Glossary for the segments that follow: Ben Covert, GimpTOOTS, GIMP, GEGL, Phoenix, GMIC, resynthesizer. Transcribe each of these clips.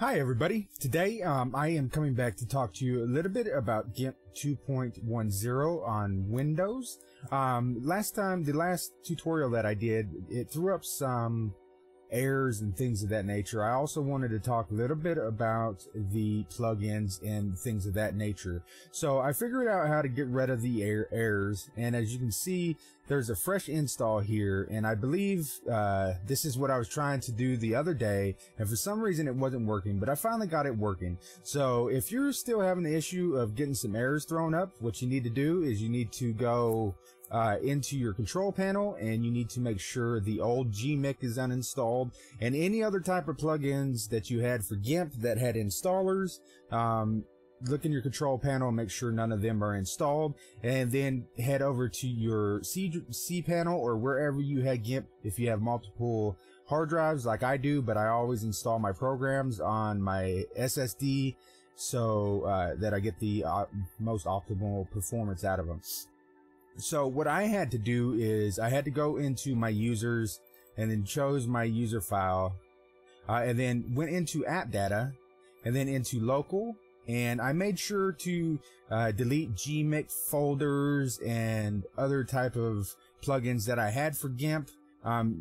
Hi everybody, today I am coming back to talk to you a little bit about GIMP 2.10 on Windows. The last tutorial that I did, it threw up some errors and things of that nature. I also wanted to talk a little bit about the plugins and things of that nature. So I figured out how to get rid of the errors, and as you can see, there's a fresh install here, and I believe this is what I was trying to do the other day, and for some reason it wasn't working, but I finally got it working. So if you're still having the issue of getting some errors thrown up, what you need to do is you need to go into your control panel, and you need to make sure the old GMIC is uninstalled, and any other type of plugins that you had for GIMP that had installers, look in your control panel and make sure none of them are installed, and then head over to your C panel or wherever you had GIMP if you have multiple hard drives like I do, but I always install my programs on my SSD so that I get the most optimal performance out of them. So what I had to do is I had to go into my users and then chose my user file and then went into app data and then into local. And I made sure to delete GMIC folders and other type of plugins that I had for GIMP.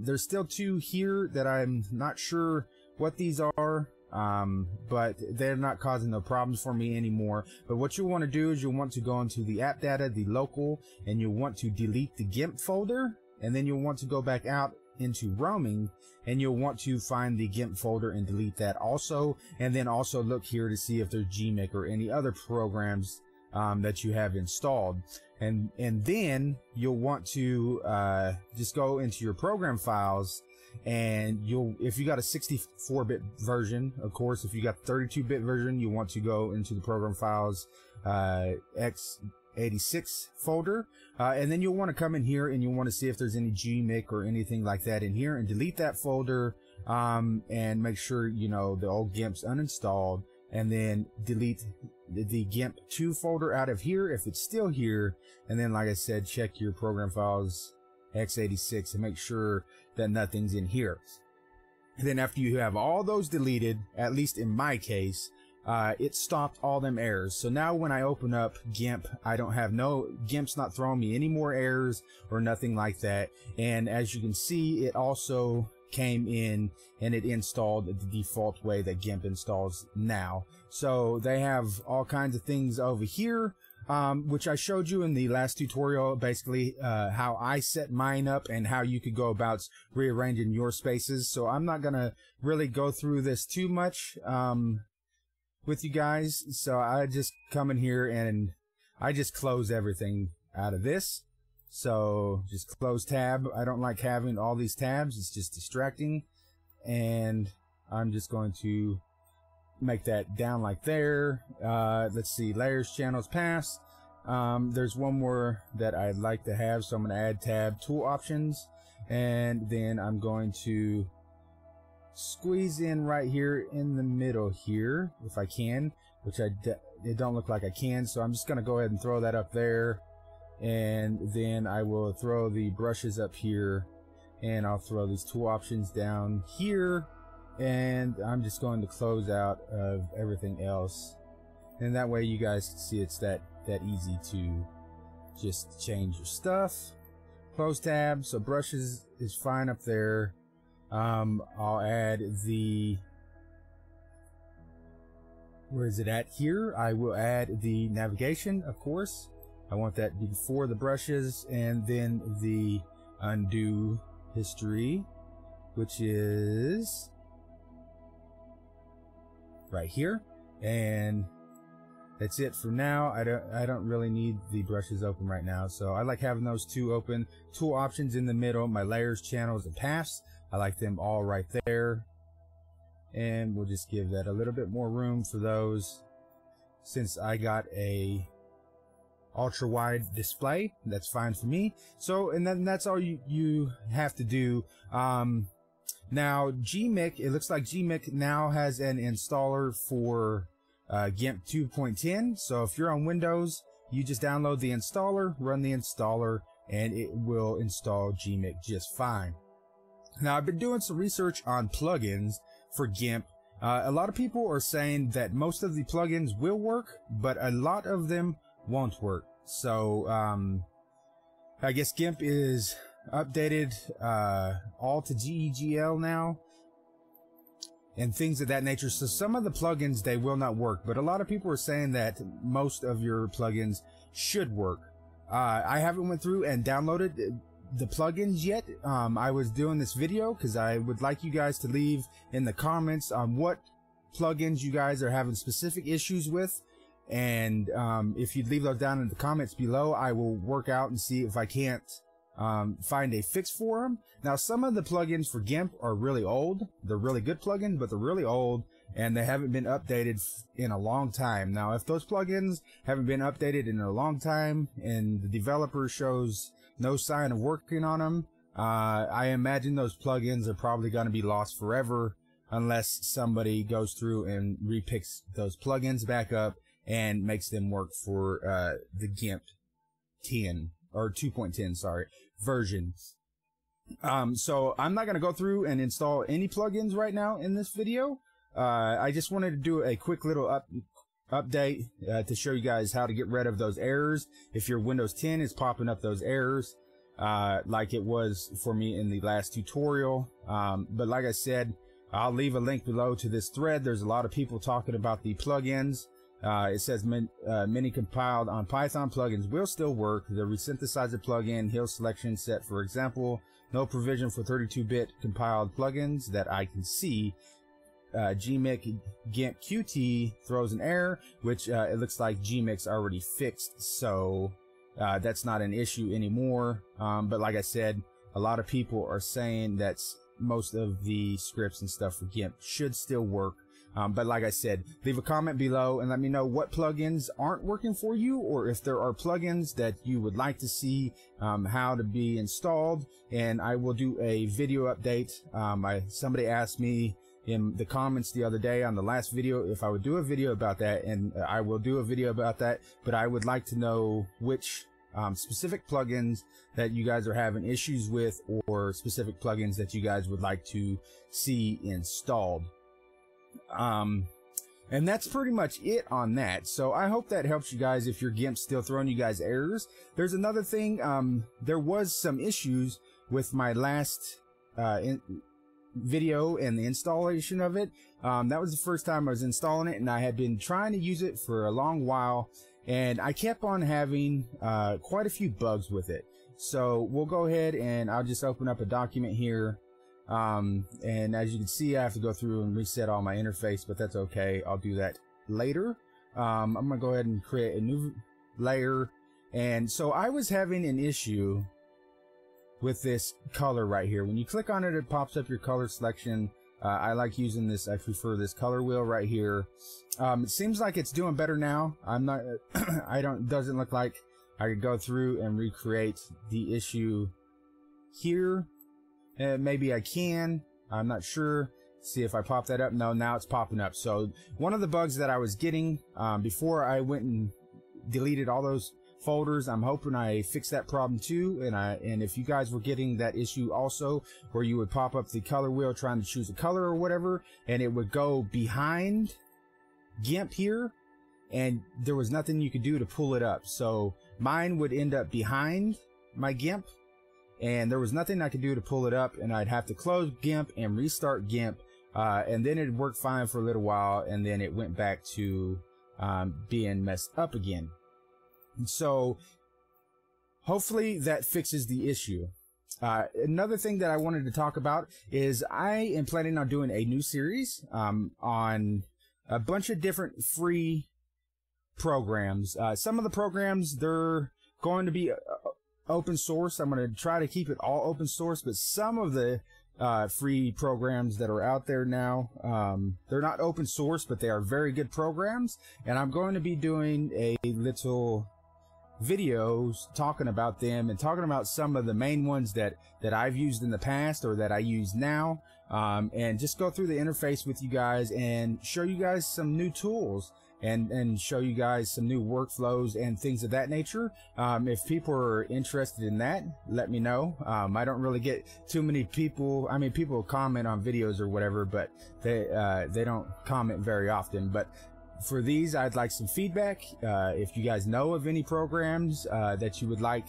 There's still two here that I'm not sure what these are, but they're not causing no problems for me anymore. But what you want to do is you want to go into the app data, the local, and you want to delete the GIMP folder, and then you'll want to go back out into roaming, and you'll want to find the GIMP folder and delete that also, and then also look here to see if there's GMIC or any other programs that you have installed, and then you'll want to just go into your program files, and you'll, if you got a 64-bit version, of course, if you got 32-bit version, you want to go into the program files x86 folder, and then you'll want to come in here and you'll want to see if there's any GMIC or anything like that in here, and delete that folder, and make sure, you know, the old GIMP's uninstalled, and then delete the GIMP 2 folder out of here if it's still here, and then like I said, check your program files x86 and make sure that nothing's in here. And then after you have all those deleted, at least in my case, it stopped all them errors. So now when I open up GIMP, I don't have no, GIMP's not throwing me any more errors or nothing like that. And as you can see, it also came in and it installed the default way that GIMP installs now. So they have all kinds of things over here, which I showed you in the last tutorial, basically how I set mine up and how you could go about rearranging your spaces. So I'm not gonna really go through this too much with you guys. So I just come in here and I just close everything out of this. So just close tab. I don't like having all these tabs, it's just distracting, and I'm just going to make that down like there. Let's see, layers, channels, pass. There's one more that I'd like to have, so I'm going to add tab, tool options, and then I'm going to squeeze in right here in the middle here if I can, which it don't look like I can, so I'm just gonna go ahead and throw that up there, and then I will throw the brushes up here, and I'll throw these tool options down here, and I'm just going to close out of everything else, and that way you guys can see it's that easy to just change your stuff. Close tab, so brushes is fine up there. I'll add the, where is it at here? I will add the navigation, of course. I want that before the brushes, and then the undo history, which is right here. And that's it for now. I don't really need the brushes open right now. So I like having those two open. Tool options in the middle, my layers, channels, and paths. I like them all right there, and we'll just give that a little bit more room for those. Since I got a ultra wide display, that's fine for me. So, and then that's all you have to do. Now GMIC, it looks like GMIC now has an installer for GIMP 2.10. So if you're on Windows, you just download the installer, run the installer, and it will install GMIC just fine. Now, I've been doing some research on plugins for GIMP, A lot of people are saying that most of the plugins will work, but a lot of them won't work. So I guess GIMP is updated all to GEGL now and things of that nature. So some of the plugins, they will not work, but a lot of people are saying that most of your plugins should work. I haven't went through and downloaded the plugins yet. I was doing this video because I would like you guys to leave in the comments on what plugins you guys are having specific issues with. And if you'd leave those down in the comments below, I will work out and see if I can't find a fix for them. Now, some of the plugins for GIMP are really old. They're really good plugins, but they're really old and they haven't been updated in a long time. Now, if those plugins haven't been updated in a long time and the developer shows no sign of working on them, I imagine those plugins are probably going to be lost forever unless somebody goes through and repicks those plugins back up and makes them work for the GIMP 10 or 2.10, sorry, version. So I'm not going to go through and install any plugins right now in this video. I just wanted to do a quick little update to show you guys how to get rid of those errors. If your Windows 10 is popping up those errors like it was for me in the last tutorial. But like I said, I'll leave a link below to this thread. There's a lot of people talking about the plugins. It says many compiled on Python plugins will still work. The resynthesizer plugin, Hill Selection Set, for example, no provision for 32-bit compiled plugins that I can see. GMIC GimpTOOTS throws an error, which it looks like GMIC's already fixed, so that's not an issue anymore. But like I said, a lot of people are saying that most of the scripts and stuff for GIMP should still work. But like I said, leave a comment below and let me know what plugins aren't working for you, or if there are plugins that you would like to see how to be installed, and I will do a video update. Somebody asked me in the comments the other day on the last video if I would do a video about that, and I will do a video about that, but I would like to know which specific plugins that you guys are having issues with, or specific plugins that you guys would like to see installed. And that's pretty much it on that. So I hope that helps you guys if your GIMP's still throwing you guys errors. There's another thing, there was some issues with my last video and the installation of it. That was the first time I was installing it, and I had been trying to use it for a long while, and I kept on having quite a few bugs with it. So we'll go ahead and I'll just open up a document here. And as you can see, I have to go through and reset all my interface, but that's okay. I'll do that later. I'm going to go ahead and create a new layer. And so I was having an issue with this color right here. When you click on it, it pops up your color selection. I like using this. I prefer this color wheel right here. It seems like it's doing better now. I'm not, doesn't look like I could go through and recreate the issue here. Maybe I can, I'm not sure. See if I pop that up. No, now it's popping up. So one of the bugs that I was getting before I went and deleted all those folders, I'm hoping I fixed that problem too. And if you guys were getting that issue also, where you would pop up the color wheel trying to choose a color or whatever, and it would go behind GIMP here, and there was nothing you could do to pull it up. So mine would end up behind my GIMP, and there was nothing I could do to pull it up, and I'd have to close GIMP and restart GIMP, and then it worked fine for a little while, and then it went back to being messed up again. So hopefully that fixes the issue. Another thing that I wanted to talk about is I am planning on doing a new series on a bunch of different free programs. Some of the programs, they're going to be open source. I'm going to try to keep it all open source, but some of the free programs that are out there now, they're not open source, but they are very good programs, and I'm going to be doing a little videos talking about them and talking about some of the main ones that I've used in the past or that I use now, and just go through the interface with you guys and show you guys some new tools and show you guys some new workflows and things of that nature. If people are interested in that, let me know. I don't really get too many people. I mean, people comment on videos or whatever, but they don't comment very often. But for these, I'd like some feedback. If you guys know of any programs that you would like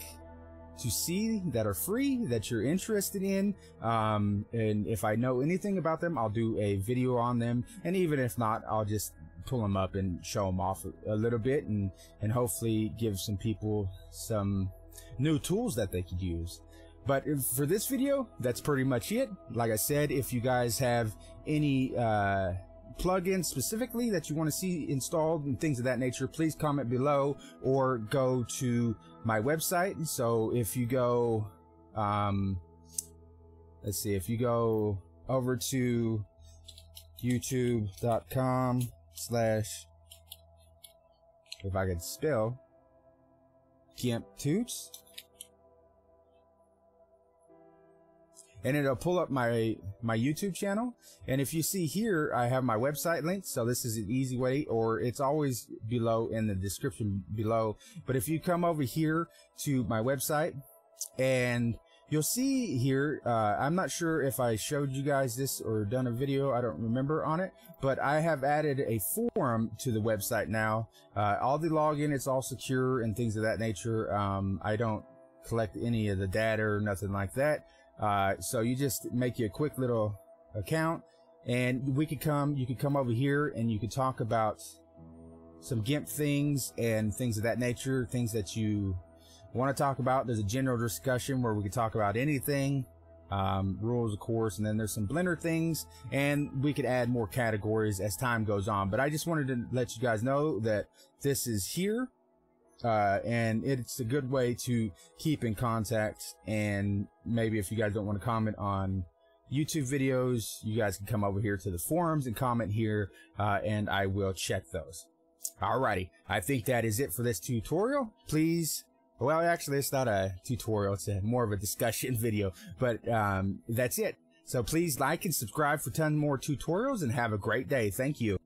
to see that are free, that you're interested in, and if I know anything about them, I'll do a video on them. And even if not, I'll just pull them up and show them off a little bit, and hopefully give some people some new tools that they could use. But for this video, that's pretty much it. Like I said, if you guys have any plugins specifically that you want to see installed and things of that nature, please comment below or go to my website. So if you go, let's see, if you go over to youtube.com/ if I could spell GimpTOOTS, and it'll pull up my YouTube channel. And if you see here, I have my website link, so this is an easy way, or it's always below in the description below. But if you come over here to my website, and you'll see here, I'm not sure if I showed you guys this or done a video, I don't remember on it, but I have added a forum to the website now. All the login, it's all secure and things of that nature. I don't collect any of the data or nothing like that. So you just make you a quick little account, and you could come over here and you could talk about some GIMP things and things of that nature, things that you want to talk about. There's a general discussion where we could talk about anything, rules of course, and then there's some Blender things, and we could add more categories as time goes on. But I just wanted to let you guys know that this is here. And it's a good way to keep in contact. And maybe if you guys don't want to comment on YouTube videos, you guys can come over here to the forums and comment here, and I will check those. Alrighty, I think that is it for this tutorial. Please, well, actually it's not a tutorial, it's more of a discussion video, but that's it. So please like and subscribe for a ton more tutorials, and have a great day. Thank you.